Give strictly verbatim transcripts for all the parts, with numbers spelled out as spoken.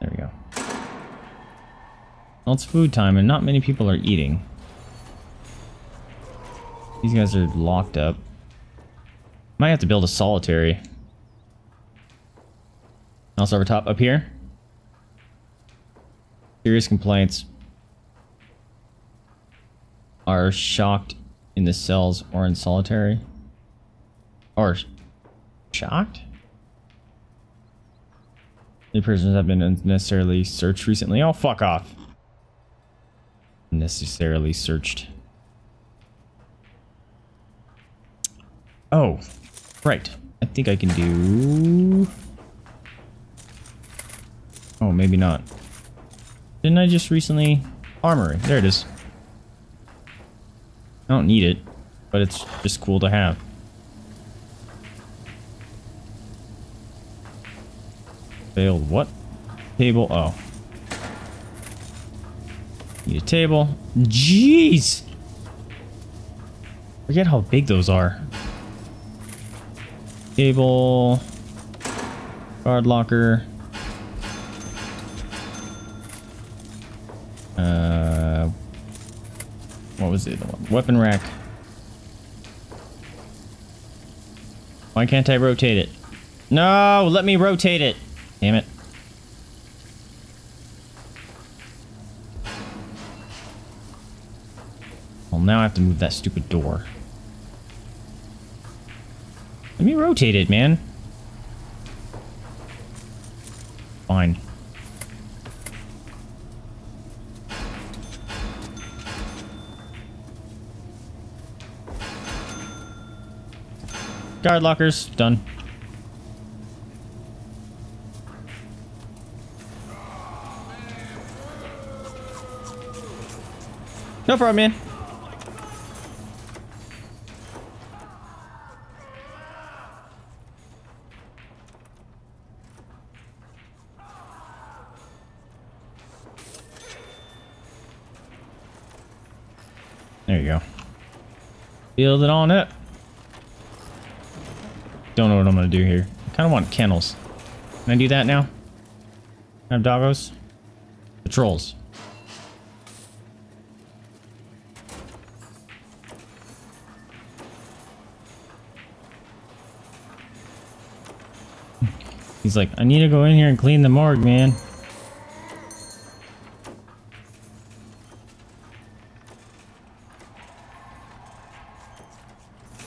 There we go. Well, it's food time and not many people are eating. These guys are locked up. Might have to build a solitary. Also over top, up here. Serious complaints. Are shocked in the cells or in solitary. Or shocked? The prisoners have been unnecessarily searched recently. Oh, fuck off. Necessarily searched. Oh, right. I think I can do... Oh, maybe not. Didn't I just recently... Armory. There it is. I don't need it, but it's just cool to have. Failed what? Table. Oh. Need a table. Jeez! Forget how big those are. Table. Guard locker. Uh, what was the other one? Weapon rack. Why can't I rotate it? No, let me rotate it. Damn it. Well, now I have to move that stupid door. Let me rotate it, man. Fine. Guard lockers, done. No problem, man. There you go. Build it on up. Don't know what I'm gonna do here. I kind of want kennels. Can I do that now? I have doggos? Patrols. He's like, I need to go in here and clean the morgue, man.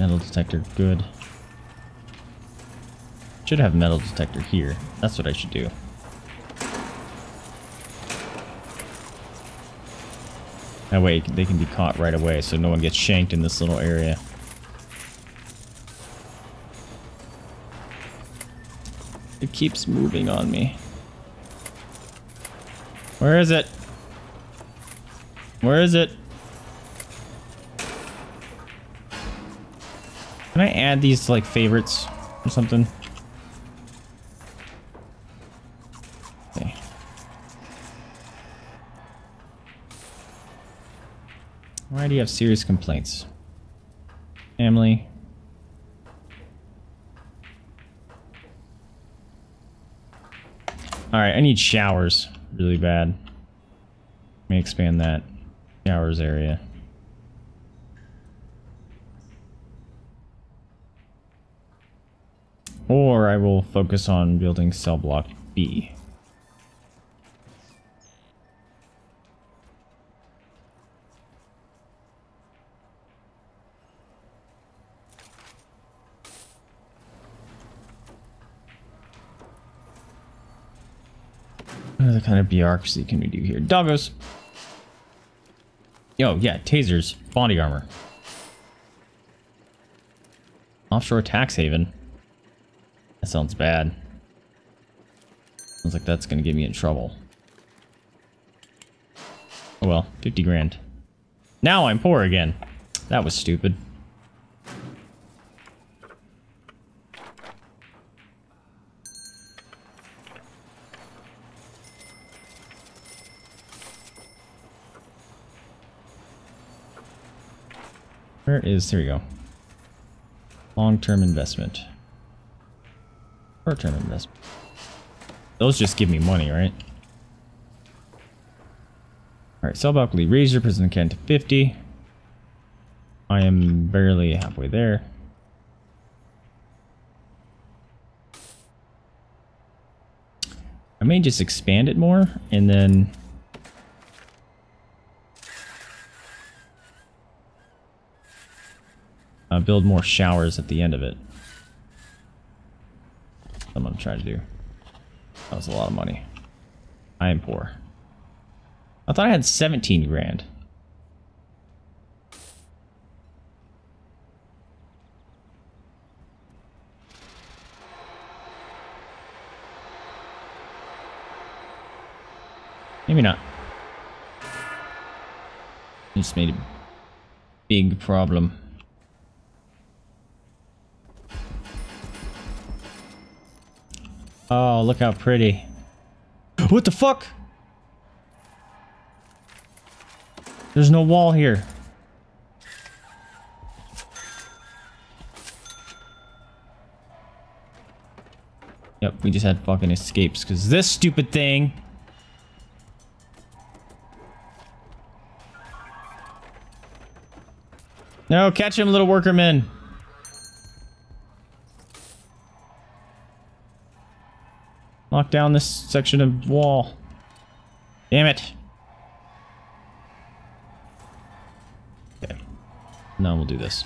Metal detector, good. Should have metal detector here. That's what I should do. That way they can be caught right away so no one gets shanked in this little area. It keeps moving on me. Where is it? Where is it? Can I add these like favorites or something? Why do you have serious complaints? Family. Alright, I need showers really bad. Let me expand that showers area. Or I will focus on building cell block B. What other kind of bureaucracy can we do here? Doggos! Yo, yeah, tasers, body armor. Offshore tax haven. That sounds bad. Sounds like that's gonna get me in trouble. Oh well, fifty grand. Now I'm poor again. That was stupid. Where is, here we go. Long-term investment. Short-term investment. Those just give me money, right? Alright, Cell Balcony Razor, Prison Can to fifty. I am barely halfway there. I may just expand it more, and then... Uh, build more showers at the end of it. That's what I'm trying to do. That was a lot of money. I am poor. I thought I had seventeen grand. Maybe not. Just made a big problem. Oh, look how pretty. What the fuck? There's no wall here. Yep, we just had fucking escapes because this stupid thing. No, catch him, little workermen. Lock down this section of wall. Damn it. Okay. Now we'll do this.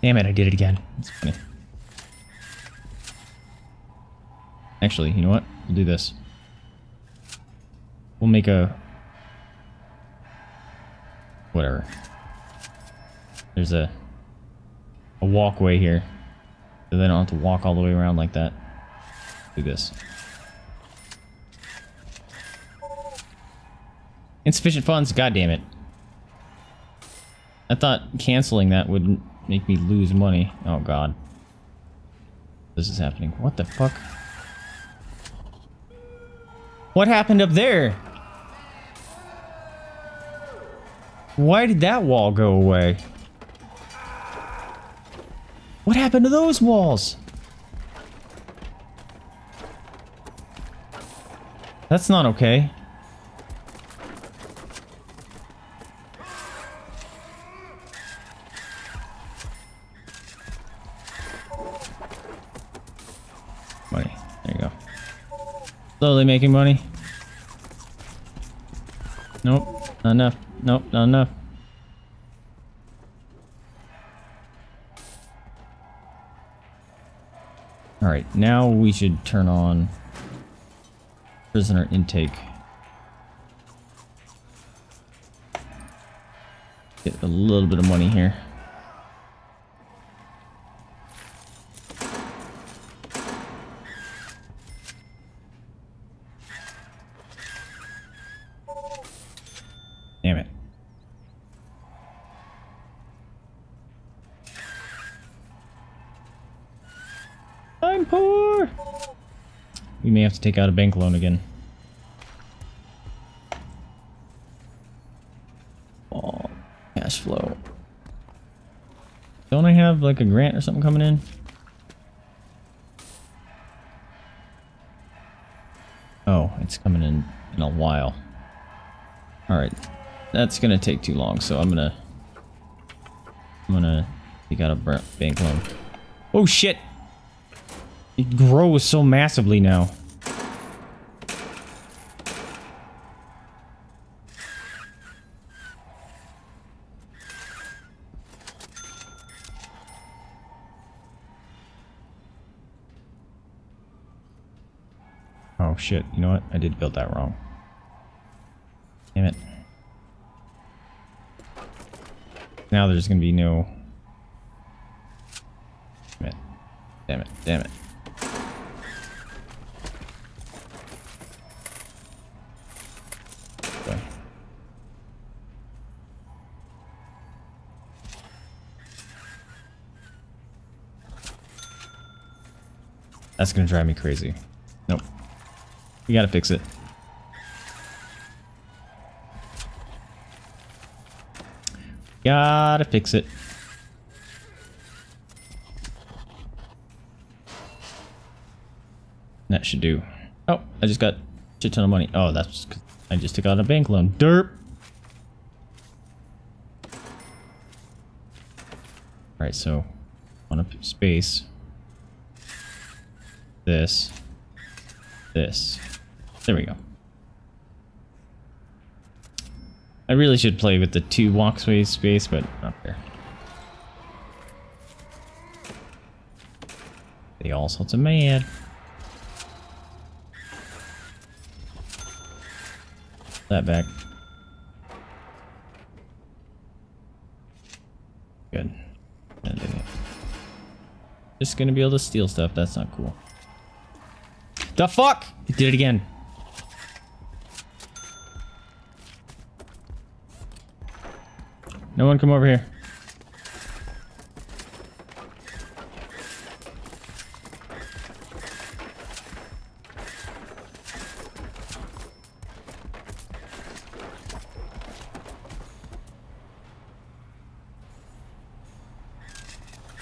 Damn it, I did it again. That's funny. Actually, you know what? We'll do this. We'll make a... Whatever. There's a a walkway here, so they don't have to walk all the way around like that. Do this. Insufficient funds, god damn it. I thought canceling that would make me lose money. Oh god. This is happening. What the fuck? What happened up there? Why did that wall go away? What happened to those walls? That's not okay. Money. There you go. Slowly making money. Nope. Not enough. Nope. Not enough. Alright, now we should turn on prisoner intake. Get a little bit of money here. Damn it. I'm poor! We may have to take out a bank loan again. Oh, cash flow. Don't I have like a grant or something coming in? Oh, it's coming in in a while. Alright. That's gonna take too long, so I'm gonna... I'm gonna take out a bank loan. Oh shit! It grows so massively now. Oh shit, you know what? I did build that wrong. Damn it. Now there's gonna be no... Damn it. Damn it. Damn it. That's gonna drive me crazy. Nope. We gotta fix it. Gotta fix it. That should do. Oh, I just got a shit ton of money. Oh, that's because I just took out a bank loan. Derp. All right, so on a space. This. This. There we go. I really should play with the two walkways space, but not there. They all sorts of mad. That back. Good. Just gonna be able to steal stuff. That's not cool. The fuck? He did it again. No one come over here.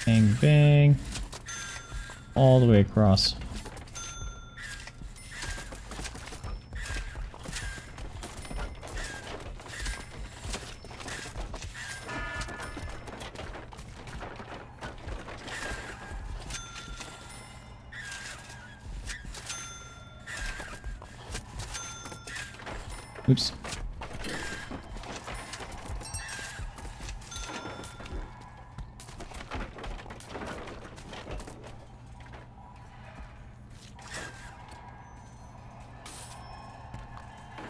Bang, bang. All the way across. Oops.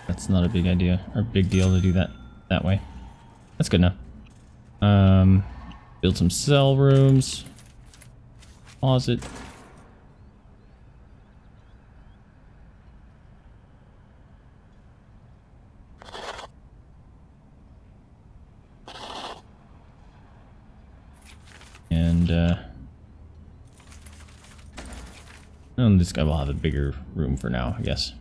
That's not a big idea or big deal to do that that way. That's good enough. Um, build some cell rooms. Closet. And, uh, and this guy will have a bigger room for now, I guess.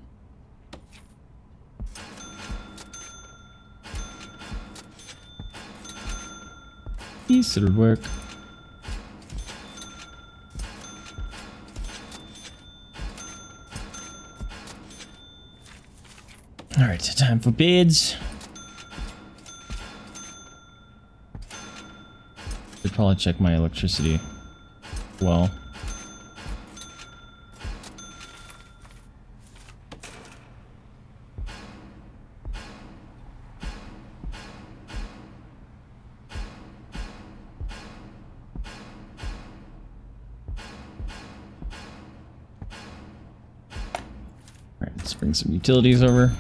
This should work. All right, so time for bids. Should probably check my electricity. Well, all right, let's bring some utilities over.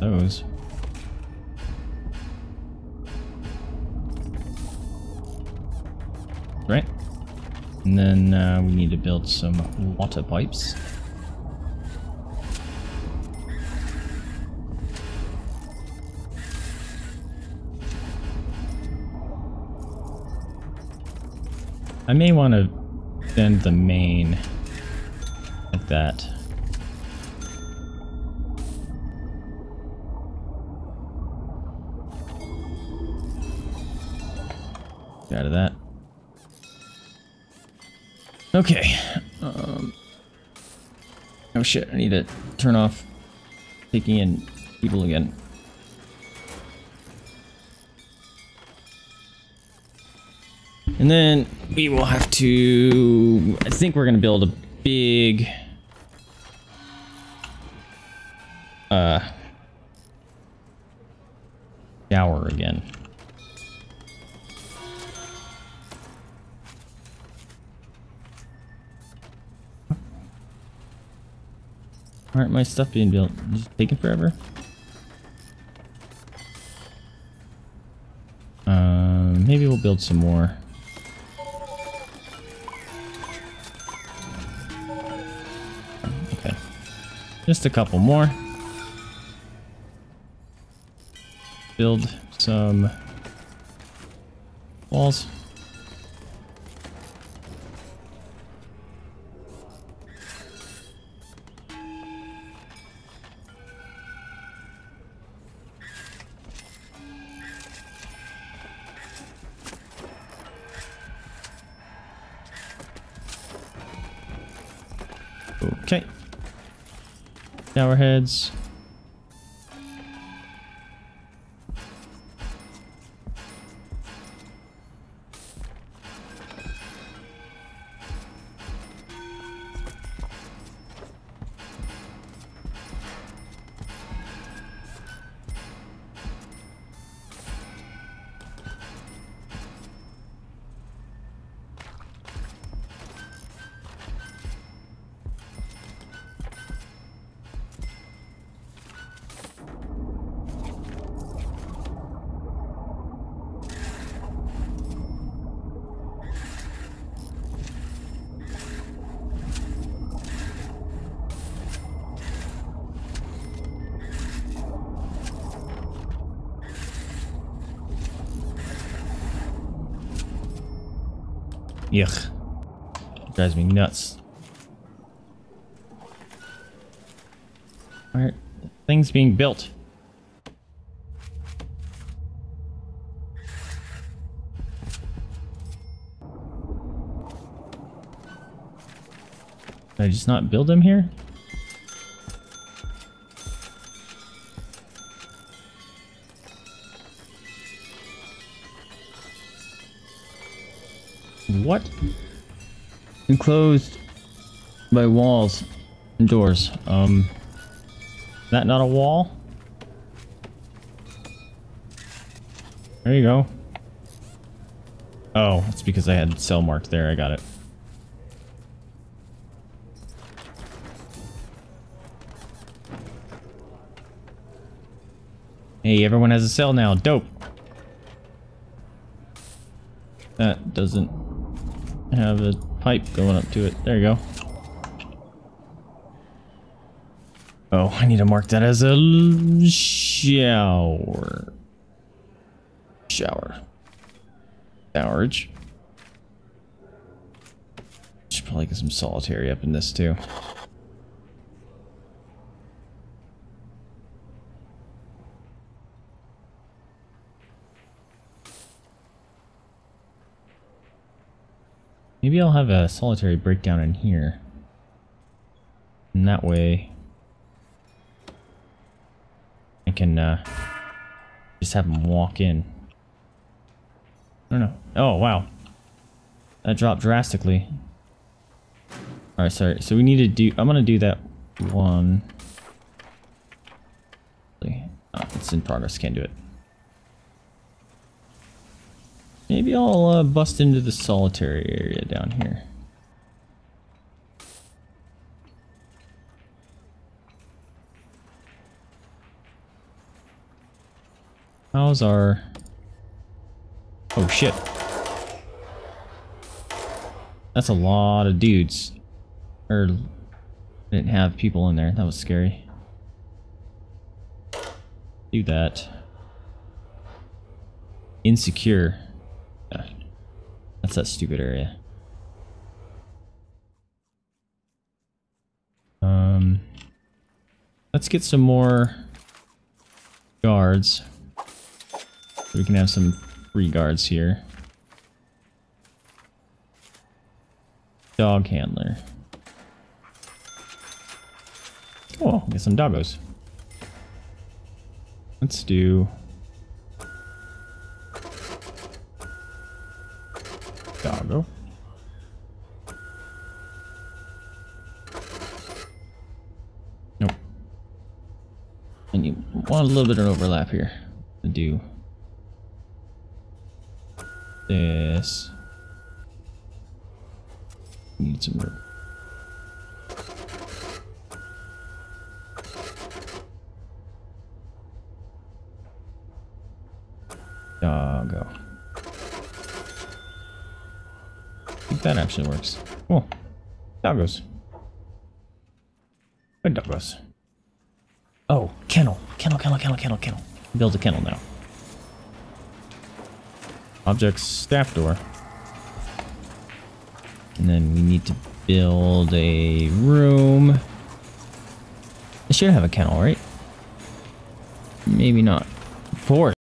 Those. Right. And then uh, we need to build some water pipes. I may want to send the main at that. Out of that. Okay. Um, oh shit, I need to turn off taking in people again. And then we will have to... I think we're going to build a big... Uh... shower again. Aren't my stuff being built? Is it taking forever? Um, maybe we'll build some more. Okay. Just a couple more. Build some walls. Okay. Shower heads. Yuck. It drives me nuts. Alright, things being built. Did I just not build them here? What? Enclosed by walls and doors. Um, that not a wall? There you go. Oh, it's because I had cell marked there. I got it. Hey, everyone has a cell now. Dope. That doesn't have a pipe going up to it. There you go. Oh, I need to mark that as a shower. Shower. Showerage. Should probably get some solitary up in this too. Maybe I'll have a solitary breakdown in here. And that way I can uh, just have them walk in. I don't know. Oh, wow. That dropped drastically. Alright, sorry. So we need to do... I'm going to do that one. Oh, it's in progress. Can't do it. Maybe I'll uh, bust into the solitary area down here. How's our... Oh shit. That's a lot of dudes. Or... I didn't have people in there. That was scary. Do that. Insecure. That's that stupid area. Um, let's get some more guards. We can have some free guards here. Dog handler. Oh, get some doggos. Let's do. Doggo. Nope. And you want a little bit of overlap here. To do this. Need some room. Doggo. That actually works. Cool. Doggos. Good doggos. Oh, kennel. Kennel, kennel, kennel, kennel, kennel. Build a kennel now. Objects, staff door. And then we need to build a room. It should have a kennel, right? Maybe not. Four.